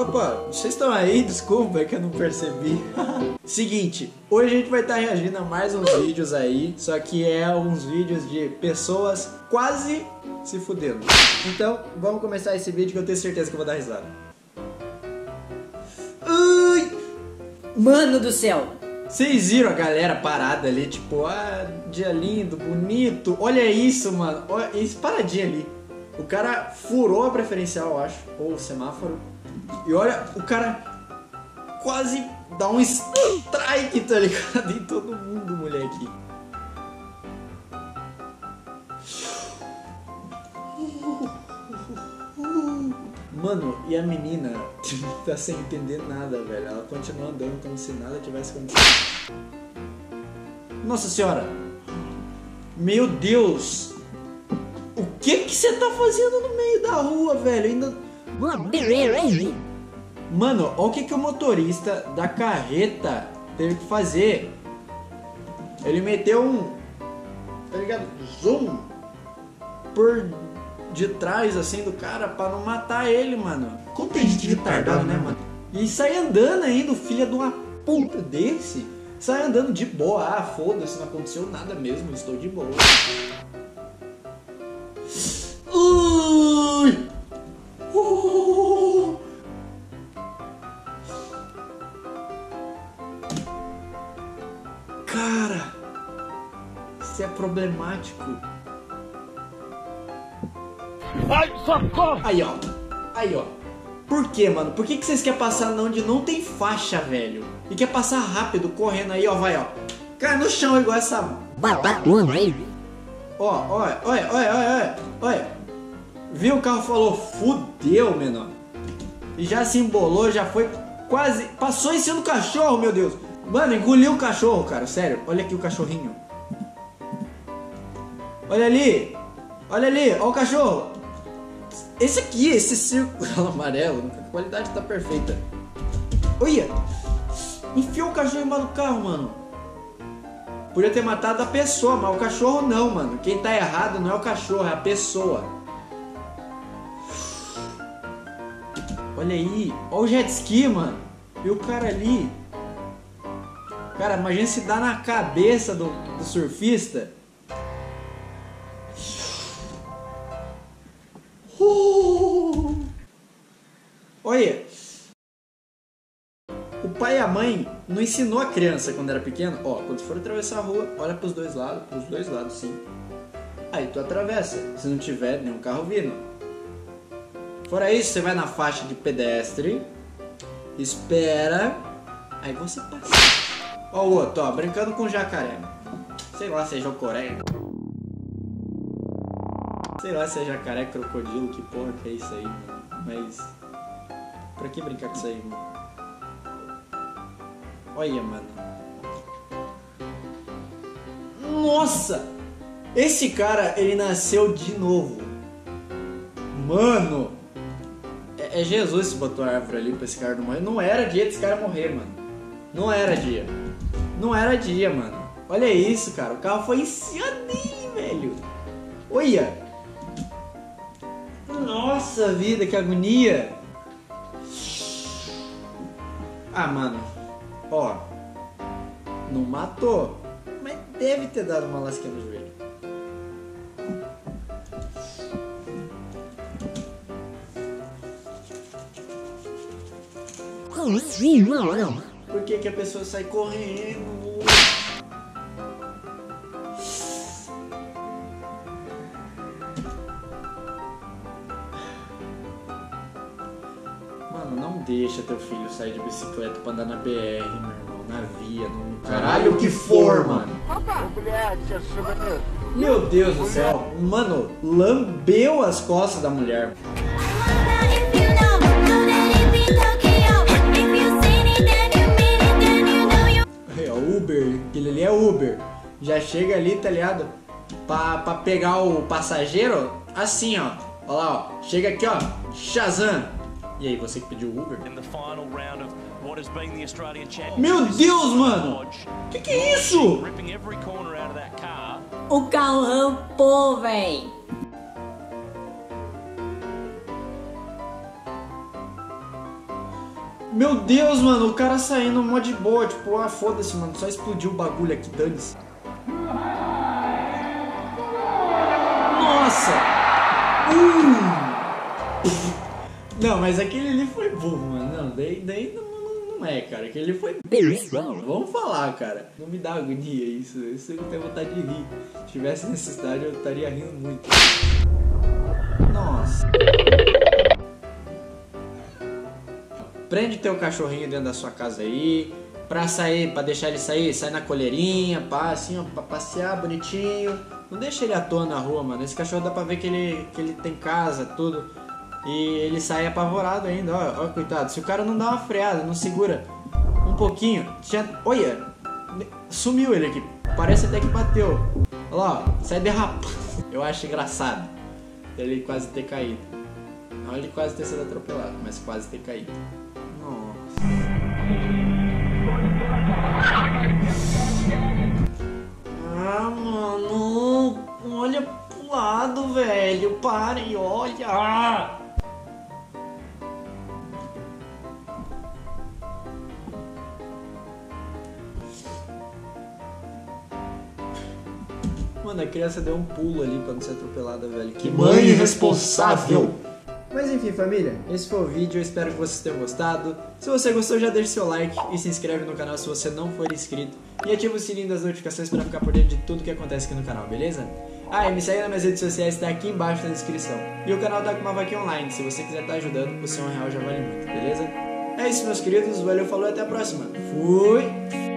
Opa, vocês estão aí? Desculpa, é que eu não percebi. Seguinte, hoje a gente vai estar reagindo a mais uns vídeos aí, só que é uns vídeos de pessoas quase se fudendo. Então, vamos começar esse vídeo que eu tenho certeza que eu vou dar risada. Ui! Mano do céu! Vocês viram a galera parada ali, tipo, ah, dia lindo, bonito, olha isso, mano, olha esse paradinho ali. O cara furou a preferencial, eu acho, ou o semáforo. E olha, o cara quase dá um strike, tá ligado? Em todo mundo, moleque. Mano, e a menina tá sem entender nada, velho. Ela continua andando como se nada tivesse acontecido. Nossa senhora! Meu Deus! O que que você tá fazendo no meio da rua, velho? Ainda... Mano, olha o que que o motorista da carreta teve que fazer. Ele meteu um, tá ligado? Zoom por de trás assim do cara pra não matar ele, mano. Quanto tem gente retardado, né, mano? E sai andando ainda, filho de uma puta desse. Sai andando de boa. Ah, foda-se, não aconteceu nada mesmo, estou de boa. Cara, isso é problemático. Ai, socorro! Aí, ó. Aí, ó. Por que, mano? Por que que vocês querem passar onde não tem faixa, velho? E quer passar rápido, correndo aí, ó. Vai, ó. Cai no chão igual essa... Ó, olha, olha, olha, olha, olha. Viu? O carro falou, fudeu, menor. E já se embolou, já foi quase... Passou em cima do cachorro, meu Deus. Mano, engoliu o cachorro, cara, sério. Olha aqui o cachorrinho. Olha ali. Olha ali, olha o cachorro. Esse aqui, esse círculo amarelo, a qualidade tá perfeita. Olha. Enfiou o cachorro embaixo do carro, mano. Podia ter matado a pessoa, mas o cachorro não, mano. Quem tá errado não é o cachorro, é a pessoa. Olha aí. Olha o jet ski, mano. E o cara ali... Cara, imagina se dá na cabeça do surfista. Olha. O pai e a mãe não ensinou a criança quando era pequeno. Ó, quando for atravessar a rua, olha pros dois lados sim. Aí tu atravessa, se não tiver nenhum carro vindo. Fora isso, você vai na faixa de pedestre, espera, aí você passa. Ó o outro, ó, brincando com jacaré. Sei lá se é jocoré. Sei lá se é jacaré, crocodilo, que porra que é isso aí, mano. Mas... pra que brincar com isso aí, mano? Olha, mano. Nossa! Esse cara, ele nasceu de novo. Mano! É Jesus que botou a árvore ali pra esse cara não morrer. Não era dia desse cara morrer, mano. Não era dia. Não era dia, mano. Olha isso, cara. O carro foi em cima dele, velho. Olha. Nossa vida, que agonia. Ah, mano. Ó. Não matou. Mas deve ter dado uma lasquinha no joelho. Por que que a pessoa sai correndo? Mano, não deixa teu filho sair de bicicleta pra andar na BR, meu irmão. Na via, no caralho que for, mano. Meu Deus do céu. Mano, lambeu as costas da mulher. Uber, aquele ali é Uber. Já chega ali, tá ligado? Pra pegar o passageiro, assim, ó. Olha lá, ó. Chega aqui, ó. Shazam. E aí, você que pediu o Uber? Meu Deus, mano! Que é isso? O carro rampou, véi. Meu Deus, mano, o cara saindo mó de boa, tipo, ah, foda-se, mano, só explodiu o bagulho aqui, dane-se. Nossa! Não, mas aquele ali foi burro, mano, não, daí não é, cara, aquele ali foi burro, vamos falar, cara. Não me dá agonia isso eu tenho vontade de rir. Se tivesse necessidade, eu estaria rindo muito. Nossa. Prende teu cachorrinho dentro da sua casa aí, pra sair, pra deixar ele sair, sai na coleirinha, pá, assim, ó, pra passear bonitinho. Não deixa ele à toa na rua, mano. Esse cachorro dá pra ver que ele tem casa, tudo. E ele sai apavorado ainda, ó, coitado. Se o cara não dá uma freada, não segura um pouquinho, olha, sumiu ele aqui. Parece até que bateu. Olha lá, ó, sai derrapando. Eu acho engraçado ele quase ter caído. Não, ele quase ter sido atropelado, mas quase ter caído. Ah, mano, olha pro lado, velho, para e olha. Mano, a criança deu um pulo ali pra não ser atropelada, velho. Que mãe irresponsável! Mas enfim, família, esse foi o vídeo, eu espero que vocês tenham gostado. Se você gostou, já deixa seu like e se inscreve no canal se você não for inscrito. E ativa o sininho das notificações para ficar por dentro de tudo que acontece aqui no canal, beleza? Ah, e me segue nas minhas redes sociais, tá aqui embaixo na descrição. E o canal tá com uma vaquinha online, se você quiser estar ajudando, o seu R$1 já vale muito, beleza? É isso, meus queridos, valeu, falou e até a próxima. Fui!